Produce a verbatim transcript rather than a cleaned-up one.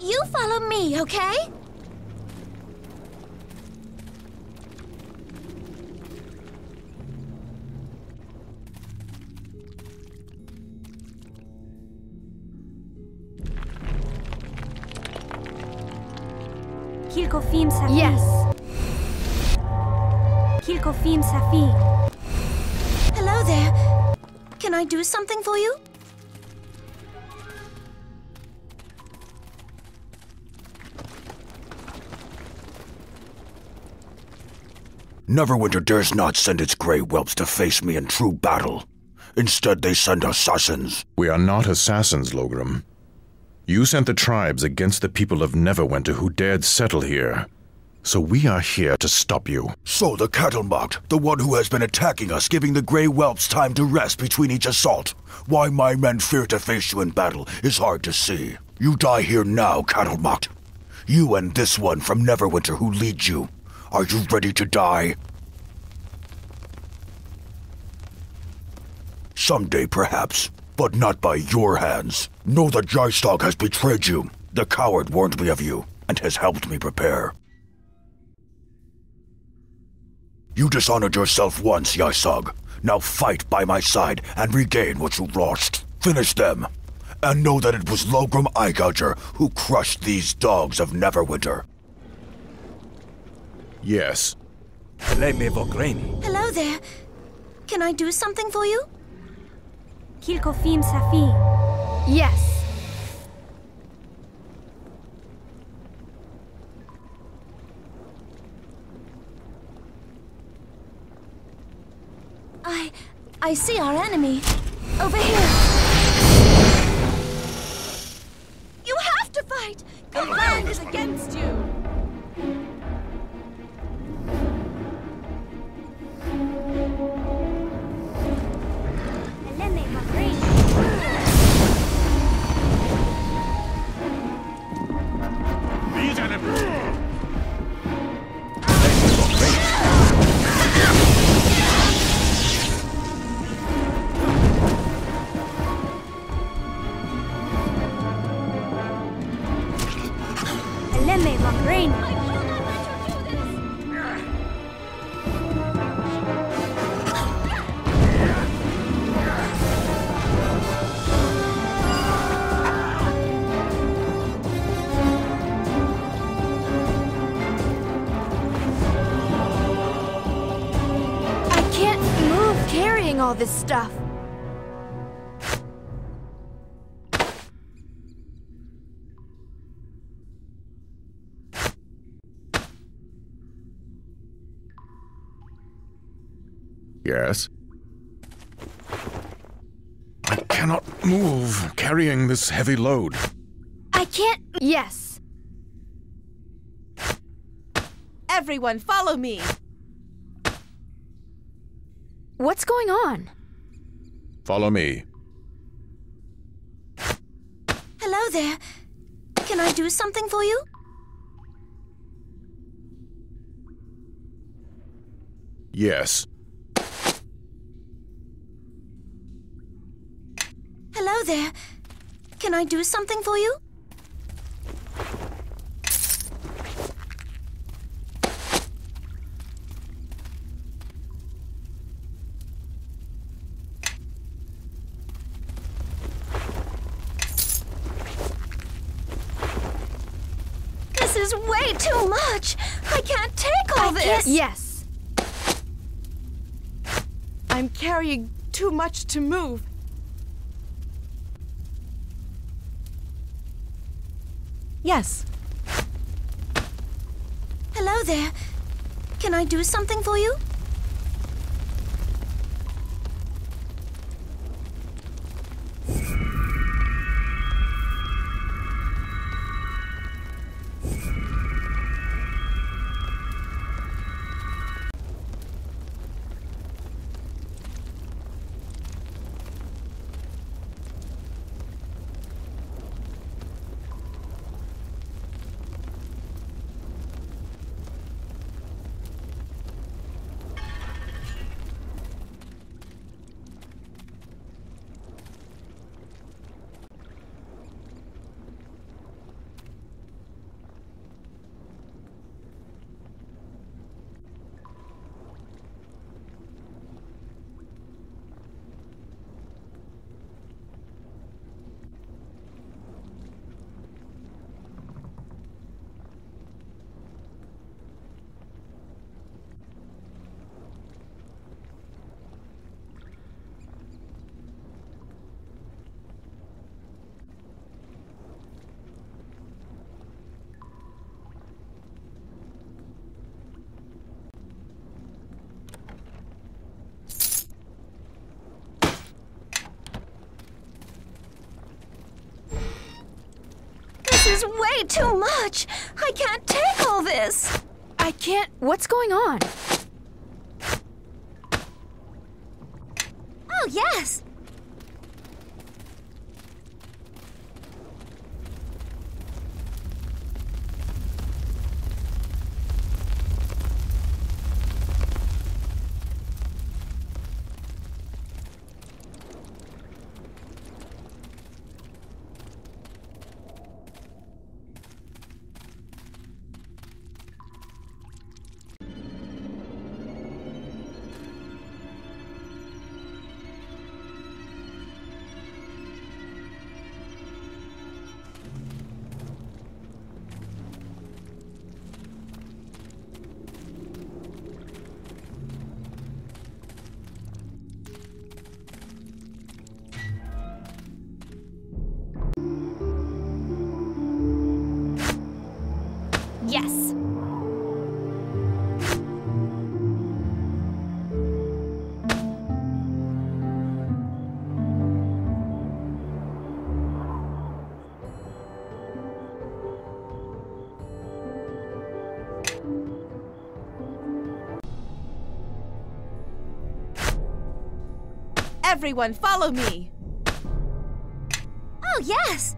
You follow me, okay? Kilkofim Safi. Yes. Kilkofim Safi. Hello there. Can I do something for you? Neverwinter dares not send its Grey Whelps to face me in true battle. Instead, they send assassins. We are not assassins, Logram. You sent the tribes against the people of Neverwinter who dared settle here. So we are here to stop you. So the Kattelmacht, the one who has been attacking us, giving the Grey Whelps time to rest between each assault. Why my men fear to face you in battle is hard to see. You die here now, Kattelmacht. You and this one from Neverwinter who leads you. Are you ready to die? Someday, perhaps. But not by your hands. Know that Yaisog has betrayed you. The coward warned me of you, and has helped me prepare. You dishonored yourself once, Yaisog. Now fight by my side, and regain what you lost. Finish them. And know that it was Logram Eyegouger who crushed these dogs of Neverwinter. Yes. Hello there. Can I do something for you? Kilkofim Safi. Yes. I... I see our enemy. Over here. You have to fight! The land is against you! All this stuff. Yes. I cannot move carrying this heavy load. I can't. Yes. Everyone, follow me. What's going on? Follow me. Hello there. Can I do something for you? Yes. Hello there. Can I do something for you? This is way too much! I can't take all I this! Yes. I'm carrying too much to move. Yes. Hello there. Can I do something for you? is way too much. I can't take all this. I can't. What's going on? Oh, yes. Yes. Everyone, follow me. Oh, yes.